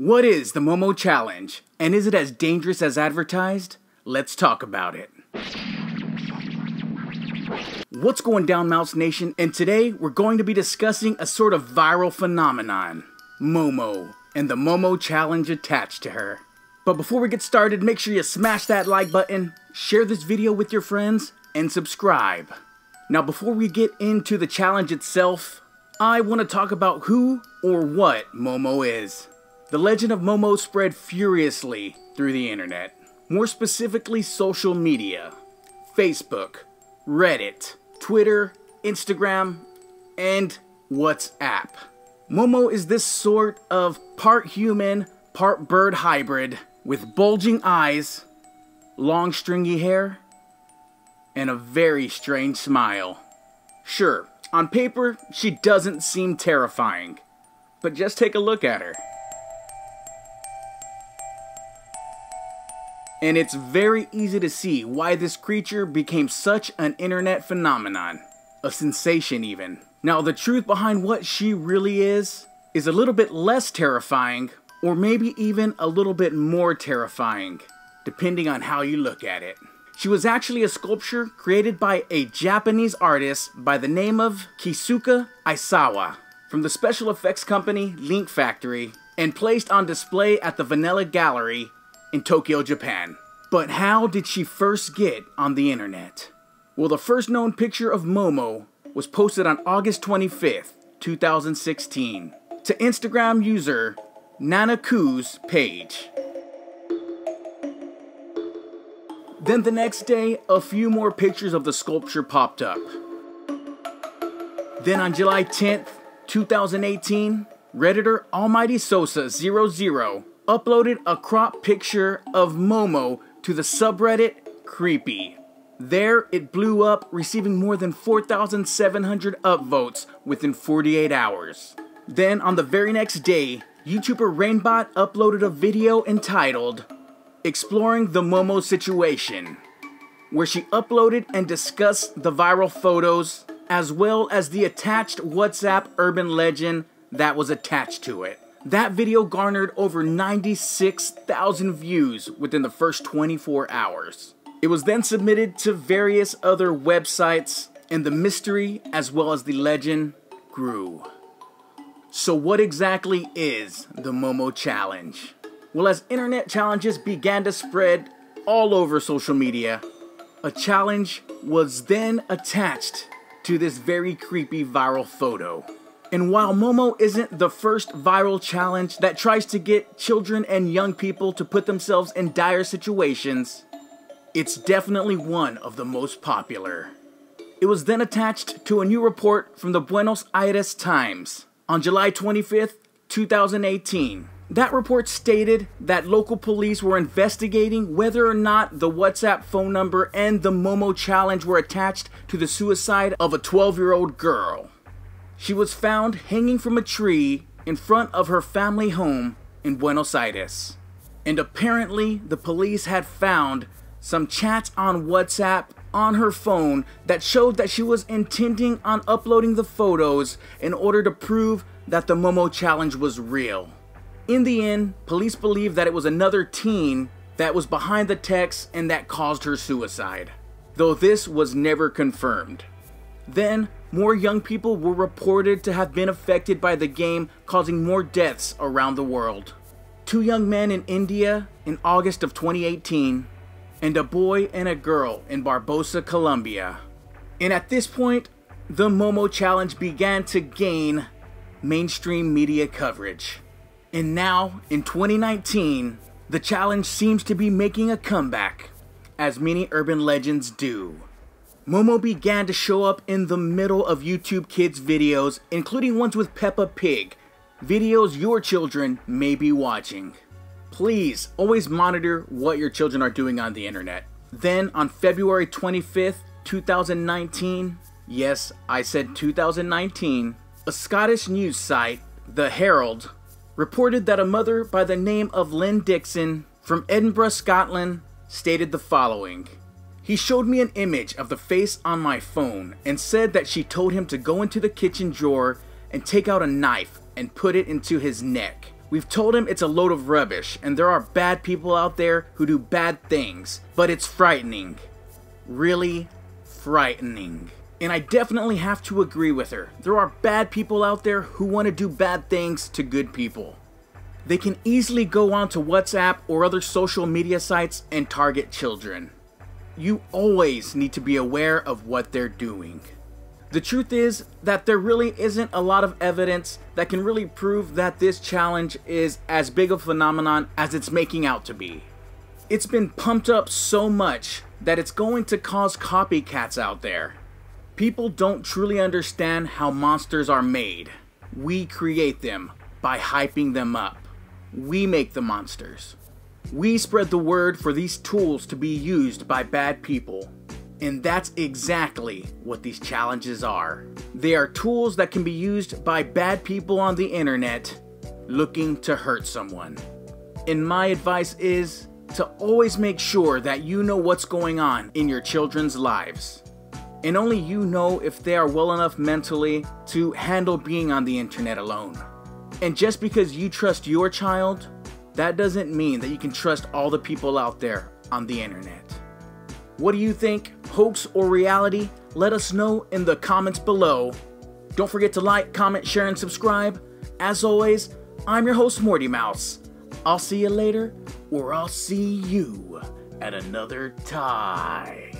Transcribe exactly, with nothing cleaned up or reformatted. What is the Momo Challenge, and is it as dangerous as advertised? Let's talk about it. What's going down, Mouse Nation? And today we're going to be discussing a sort of viral phenomenon, Momo, and the Momo Challenge attached to her. But before we get started, make sure you smash that like button, share this video with your friends, and subscribe. Now, before we get into the challenge itself, I want to talk about who or what Momo is. The legend of Momo spread furiously through the internet, more specifically social media, Facebook, Reddit, Twitter, Instagram, and WhatsApp. Momo is this sort of part human, part bird hybrid with bulging eyes, long stringy hair, and a very strange smile. Sure, on paper, she doesn't seem terrifying, but just take a look at her. And it's very easy to see why this creature became such an internet phenomenon, a sensation even. Now, the truth behind what she really is, is a little bit less terrifying, or maybe even a little bit more terrifying, depending on how you look at it. She was actually a sculpture created by a Japanese artist by the name of Keisuka Aisawa from the special effects company Link Factory, and placed on display at the Vanilla Gallery in Tokyo, Japan. But how did she first get on the internet? Well, the first known picture of Momo was posted on August twenty-fifth, two thousand sixteen to Instagram user Nanaku's page. Then the next day, a few more pictures of the sculpture popped up. Then on July tenth, two thousand eighteen, Redditor Almighty Sosa zero zero uploaded a crop picture of Momo to the subreddit Creepy. There, it blew up, receiving more than four thousand seven hundred upvotes within forty-eight hours. Then, on the very next day, YouTuber Rainbot uploaded a video entitled Exploring the Momo Situation, where she uploaded and discussed the viral photos, as well as the attached WhatsApp urban legend that was attached to it. That video garnered over ninety-six thousand views within the first twenty-four hours. It was then submitted to various other websites, and the mystery as well as the legend grew. So what exactly is the Momo Challenge? Well, as internet challenges began to spread all over social media, a challenge was then attached to this very creepy viral photo. And while Momo isn't the first viral challenge that tries to get children and young people to put themselves in dire situations, it's definitely one of the most popular. It was then attached to a new report from the Buenos Aires Times on July twenty-fifth, two thousand eighteen. That report stated that local police were investigating whether or not the WhatsApp phone number and the Momo Challenge were attached to the suicide of a twelve-year-old girl. She was found hanging from a tree in front of her family home in Buenos Aires. And apparently, the police had found some chats on WhatsApp on her phone that showed that she was intending on uploading the photos in order to prove that the Momo Challenge was real. In the end, police believe that it was another teen that was behind the text and that caused her suicide, though this was never confirmed. Then, more young people were reported to have been affected by the game, causing more deaths around the world. Two young men in India in August of twenty eighteen, and a boy and a girl in Barbosa, Colombia. And at this point, the Momo Challenge began to gain mainstream media coverage. And now, in twenty nineteen, the challenge seems to be making a comeback, as many urban legends do. Momo began to show up in the middle of YouTube Kids videos, including ones with Peppa Pig, videos your children may be watching. Please always monitor what your children are doing on the internet. Then on February twenty-fifth, two thousand nineteen, yes, I said two thousand nineteen, a Scottish news site, The Herald, reported that a mother by the name of Lynn Dixon from Edinburgh, Scotland, stated the following. He showed me an image of the face on my phone and said that she told him to go into the kitchen drawer and take out a knife and put it into his neck. We've told him it's a load of rubbish, and there are bad people out there who do bad things, but it's frightening. Really frightening. And I definitely have to agree with her. There are bad people out there who want to do bad things to good people. They can easily go onto WhatsApp or other social media sites and target children. You always need to be aware of what they're doing. The truth is that there really isn't a lot of evidence that can really prove that this challenge is as big a phenomenon as it's making out to be. It's been pumped up so much that it's going to cause copycats out there. People don't truly understand how monsters are made. We create them by hyping them up. We make the monsters. We spread the word for these tools to be used by bad people. And that's exactly what these challenges are. They are tools that can be used by bad people on the internet looking to hurt someone. And my advice is to always make sure that you know what's going on in your children's lives. And only you know if they are well enough mentally to handle being on the internet alone. And just because you trust your child, that doesn't mean that you can trust all the people out there on the internet. What do you think? Hoax or reality? Let us know in the comments below. Don't forget to like, comment, share, and subscribe. As always, I'm your host, Morty Mouse. I'll see you later, or I'll see you at another time.